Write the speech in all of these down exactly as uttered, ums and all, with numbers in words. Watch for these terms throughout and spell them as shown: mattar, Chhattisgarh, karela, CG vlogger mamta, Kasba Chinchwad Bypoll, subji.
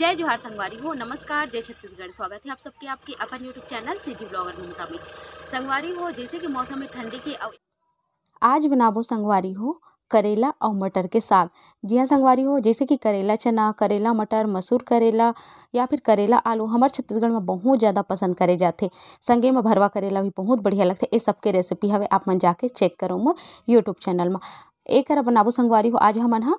जय जोहार संगवारी हो, नमस्कार, जय छत्तीसगढ़। स्वागत है आप सबके आपके अपन YouTube channel C G blogger Mamta में। संगवारी हो जैसे कि मौसम में ठंडी के अव... आज बनाबो संगवारी हो करेला और मटर के साग। जी हाँ संगवारी हो, जैसे कि करेला चना, करेला मटर, मसूर करेला या फिर करेला आलू हमारे छत्तीसगढ़ में बहुत ज़्यादा पसंद करे जाते। संगे में भरवा करेला भी बहुत बढ़िया लगते। ये सबके रेसिपी हवे आप मन जाके चेक करो मोर यूट्यूब चैनल में। एक करा बनाबो संगवारी हो आज हमन हाँ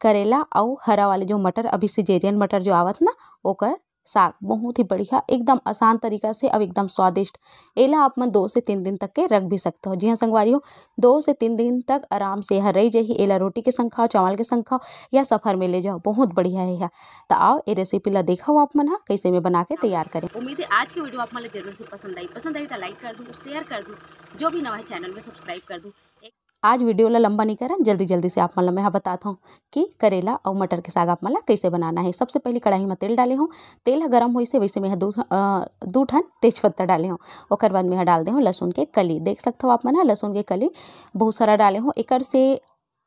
करेला और हरा वाले जो मटर अभी सिजेरियन मटर जो आवत ना ओकर साग बहुत ही बढ़िया एकदम आसान तरीका से अब एकदम स्वादिष्ट। एला आप मन दो से तीन दिन तक के रख भी सकते हो। जी हाँ संगवारी हो, दो से तीन दिन तक आराम से यह रही जाही। एला रोटी के संग खाओ, चावल के संग खाओ या सफर में ले जाओ, बहुत बढ़िया है यह। तो आओ ये रेसिपी ला देखो आप मन हाँ कैसे मैं बना के तैयार करें। उम्मीद है आज की वीडियो आप मन जरूर से पसंद आई। पसंद आई तो लाइक कर दूँ, शेयर कर दूँ, जो भी नवा है चैनल में सब्सक्राइब कर दूँ। आज वीडियो ला लंबा नहीं करन, जल्दी जल्दी से आप मतलब मैं यहाँ बताता हूँ कि करेला और मटर के साग आप मतलब कैसे बनाना है। सबसे पहले कढ़ाई में तेल डाले हूँ, तेल गरम होइसे वैसे मैं दू दू ठन तेजपत्ता डाले हूँ। और बाद में डाल दे हूँ लहसुन के कली, देख सकते हो आप मन लहसुन के कली बहुत सारा डाले हूँ। एक से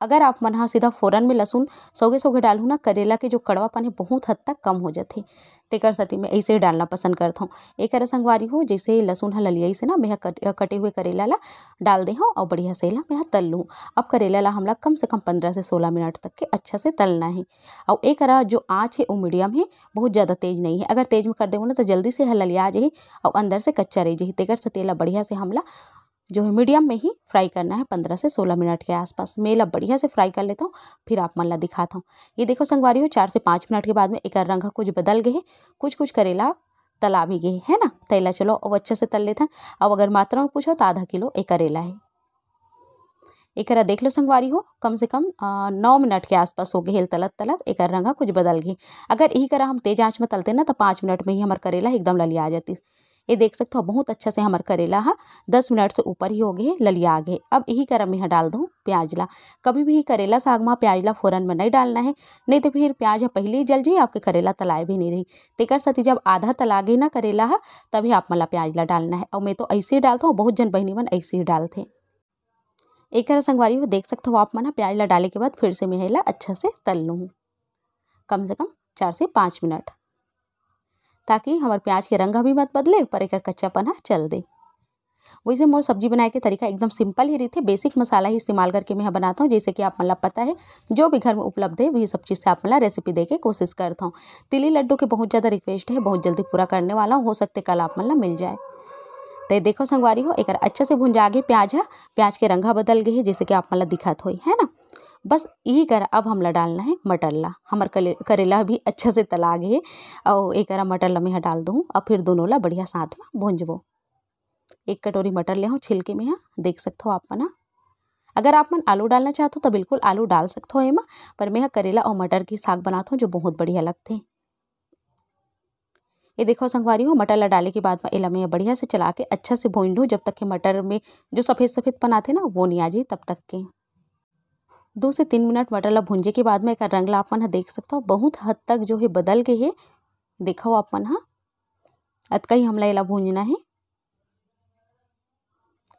अगर आप मन हाँ सीधा फ़ौरन में लहसुन सौगे सौगे डालूँ ना करेला के जो कड़वापन है बहुत हद तक कम हो जाते। तेकर सती में ऐसे डालना पसंद करता हूँ। एक संगवारी हो जैसे लहसुन ह ललियाई से ना मैं कट, कटे हुए करेला ला डाल दे हूँ और बढ़िया से ला मैं तल लूँ। अब करेला ला हमला कम से कम पंद्रह से सोलह मिनट तक के अच्छा से तलना है। और एक जो आँच है वो मीडियम है, बहुत ज़्यादा तेज नहीं है। अगर तेज में कर देबो ना तो जल्दी से हल ललिया जाही और अंदर से कच्चा रह जाही। तेकर सती ला बढ़िया से हमला जो है मीडियम में ही फ्राई करना है पंद्रह से सोलह मिनट के आसपास। मैं ला बढ़िया से फ्राई कर लेता हूँ, फिर आप मन ला दिखाता हूँ। ये देखो संगवारी हो चार से पाँच मिनट के बाद में एक रंग कुछ बदल गए, कुछ कुछ करेला तला भी गए है ना। तैला चलो और अच्छे से तल लेथन। अब अगर मात्रा में पूछो तो आधा किलो एक करेला है। एक देख लो संगवारी हो कम से कम आ, नौ मिनट के आसपास हो गए हेल तलत तलत। एक रंगा कुछ बदल गए। अगर यही करा हम तेज आँच में तलते ना तो पाँच मिनट में ही हमारे करेला एकदम ललिया आ जाती। ये देख सकते हो बहुत अच्छा से हमारे करेला हाँ दस मिनट से ऊपर ही हो गए ललिया आ गए। अब यही करम यहाँ डाल दूँ प्याजला। कभी भी करेला साग में प्याजला फ़ौरन में नहीं डालना है, नहीं तो फिर प्याज पहले ही जल जाए, आपके करेला तलाए भी नहीं रही। तेकर साथी जब आधा तला गई ना करेला हाँ तभी आप मला प्याजला डालना है। और मैं तो ऐसे ही डालता हूँ, बहुत जन बहनी मन ऐसे ही डालते। एक संगवारी हो देख सकते हो आप मना प्याजला डाले के बाद फिर से मैं हेला अच्छा से तल लूँ कम से कम चार से पाँच मिनट, ताकि हमारे प्याज के रंग भी मत बदले पर एक कच्चापन चल दे। वैसे मोर सब्जी बनाए के तरीका एकदम सिंपल ही रहते। बेसिक मसाला ही इस्तेमाल करके मैं बनाता हूँ। जैसे कि आप मतलब पता है जो भी घर में उपलब्ध है वही सब चीज़ से आप मतलब रेसिपी दे के कोशिश करता हूँ। तिली लड्डू के बहुत ज़्यादा रिक्वेस्ट है, बहुत जल्दी पूरा करने वाला हूँ, हो सकते कल आप मतलब मिल जाए। तो देखो संगवारी हो एक अच्छे से भुंजा गए प्याज है, प्याज के रंगा बदल गई है जैसे कि आप मतलब दिखात हुई है ना। बस यही करा अब हमला डालना है मटरला। हमार करेला भी अच्छा से तला गए और एक करा मटरला में यहाँ डाल दूँ। अब फिर दोनों ला बढ़िया साथ में भूंजबो। एक कटोरी मटर ले हूँ छिलके में यहाँ देख सकते हो आप मना। अगर आप मन आलू डालना चाहते हो तो बिल्कुल आलू डाल सकते हो एमा, पर मैं यहाँ करेला और मटर की साग बनाता हूँ जो बहुत बढ़िया लगते हैं। ये देखो संगवारी हो मटरला डाले के बाद में एला में बढ़िया से चला के अच्छा से भून लूँ जब तक के मटर में जो सफ़ेद सफ़ेद बनाते ना वो नहीं आ जाए तब तक के। दो से तीन मिनट मटरला भूंजे के बाद में एक रंगला आपमन हाँ देख सकता हो बहुत हद तक जो है बदल गए है। देखो आपमन हाँ अतका ही हमला एला भूंजना है।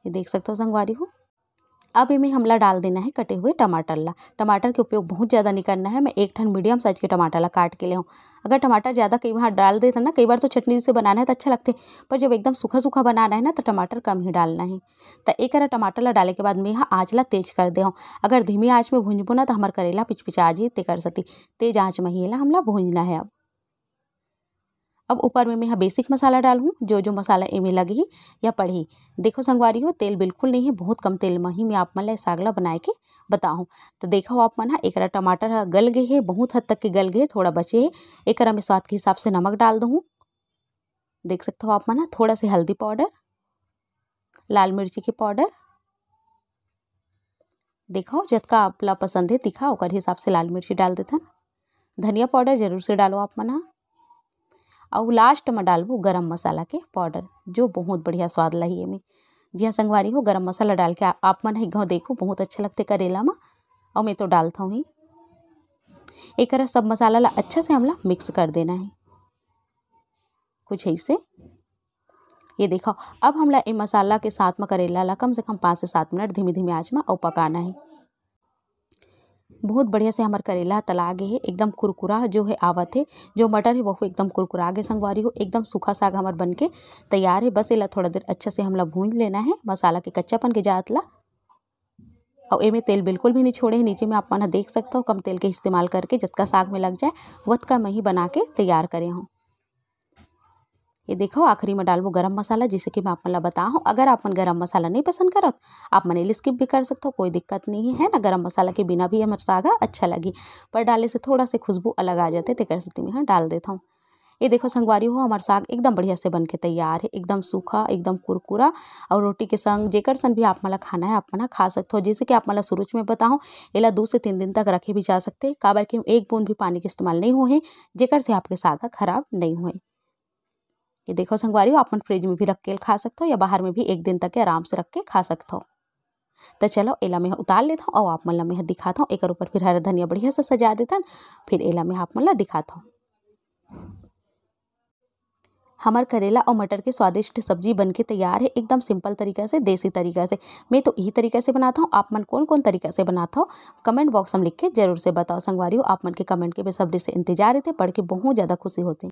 ये देख सकते हो संगवारी हो अब इमें हमला डाल देना है कटे हुए टमाटरला। टमाटर के उपयोग बहुत ज़्यादा नहीं करना है। मैं एक ठन मीडियम साइज के टमाटरला काट के ले हूँ। अगर टमाटर ज़्यादा कई बार डाल देता ना, कई बार तो चटनी से बनाना है तो अच्छा लगते, पर जब एकदम सूखा सूखा बनाना है ना तो टमाटर कम ही डालना है। तो एक अरा टमाटरला डाले के बाद मैं यहाँ आँचला तेज कर दे हूँ। अगर धीमी आँच में भूंजबो ना तो हमारे करेला पिचपिचा जी तेकर सती तेज आँच में ही हमला भूंजना है। अब अब ऊपर में मैं यहाँ बेसिक मसाला डालूँ जो जो मसाला इमें लगी या पड़ी। देखो संगवारी हो तेल बिल्कुल नहीं है, बहुत कम तेल में ही मैं आप मन सागला बनाए के बताऊँ। तो देखो आप मन एक टमाटर गल गए है, बहुत हद तक के गल गए, थोड़ा बचे है। एक मैं स्वाद के हिसाब से नमक डाल दूँ, देख सकते हो आप मन। थोड़ा सा हल्दी पाउडर, लाल मिर्ची के पाउडर, देखो जितना आप ला पसंद है तीखा और हिसाब से लाल मिर्ची डाल देथन। धनिया पाउडर जरूर से डालो आप मन। और लास्ट में डालबो गरम मसाला के पाउडर जो बहुत बढ़िया स्वाद लही है में। जी हाँ संगवारी हो गरम मसाला डाल के आप मन ही गाँव देखो बहुत अच्छा लगते करेला में। और मैं तो डालता हूँ ही। एक तरह सब मसाला ला अच्छा से हमला मिक्स कर देना है कुछ ऐसे। ये देखो अब हमला ये मसाला के साथ में करेला ला कम से कम पाँच से सात मिनट धीमी धीमी आँच में और पकाना है। बहुत बढ़िया से हमारे करेला तला गे है, एकदम कुरकुरा जो है आवत है। जो मटर है वो एकदम कुरकुरा आगे संगवारी हो, एकदम सूखा साग हमार बन के तैयार है। बस एला थोड़ा देर अच्छा से हमला भून लेना है मसाला के कच्चापन के जात ला, और एमें तेल बिल्कुल भी नहीं छोड़े है। नीचे में आप मन देख सकता हो, कम तेल के इस्तेमाल करके जितना साग में लग जाए उतना मैं ही बना के तैयार करे हूँ। ये देखो आखिरी में डालबो गरम मसाला, जैसे कि मैं आप मन बताऊँ। अगर आपन गरम मसाला नहीं पसंद करत आप मन स्किप भी कर सकते हो, कोई दिक्कत नहीं है ना। गरम मसाला के बिना भी हमारे साग अच्छा लगी, पर डाले से थोड़ा से खुशबू अलग आ जाते तेकर से मैं डाल देता हूँ। ये देखो संगवारी हो हमार साग एकदम बढ़िया से बन के तैयार है, एकदम सूखा एकदम कुरकुरा। और रोटी के संग जेकर संग भी आप मला खाना है आप मना खा सकते हो। जैसे कि आप मला शुरूच में बताऊँ, एला दो से तीन दिन तक रखे भी जा सकते हैं, काबर कि एक बूंद भी पानी के इस्तेमाल नहीं हुए, जेकर से आपके साग खराब नहीं हुए। ये देखो संगवारी हो अपन फ्रिज में भी रख के खा सकते हो, या बाहर में भी एक दिन तक आराम से रख के खा सकते हो। तो चलो एला में उतार लेता हूँ और आप मला में दिखाता हूँ। एक ऊपर फिर हरा धनिया बढ़िया से सजा देता, फिर एला में आप मला दिखाता हूँ। हमार करेला और मटर के स्वादिष्ट सब्जी बनके तैयार है, एकदम सिंपल तरीका से, देसी तरीका से। मैं तो यही तरीका से बनाता हूँ, आप मन कौन कौन तरीका से बनाता हो कमेंट बॉक्स में लिख के जरूर से बताओ संगवारी हो। आप मन के कमेंट के बेसब्री से इंतजार रहते, पढ़ के बहुत ज़्यादा खुशी होते।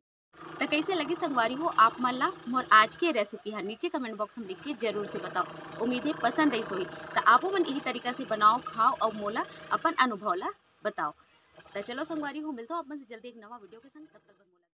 तो कैसे लगी संगवारी हो आप मन ला मोर आज के रेसिपी है, नीचे कमेंट बॉक्स में लिख के जरूर से बताओ। उम्मीद है पसंद आई सोई, तो आपो मन यही तरीका से बनाओ, खाओ और मोला अपन अनुभव ला बताओ। तो चलो संगवारी हो मिलता हूँ आप मन से जल्दी एक नवा वीडियो के संग, तब तक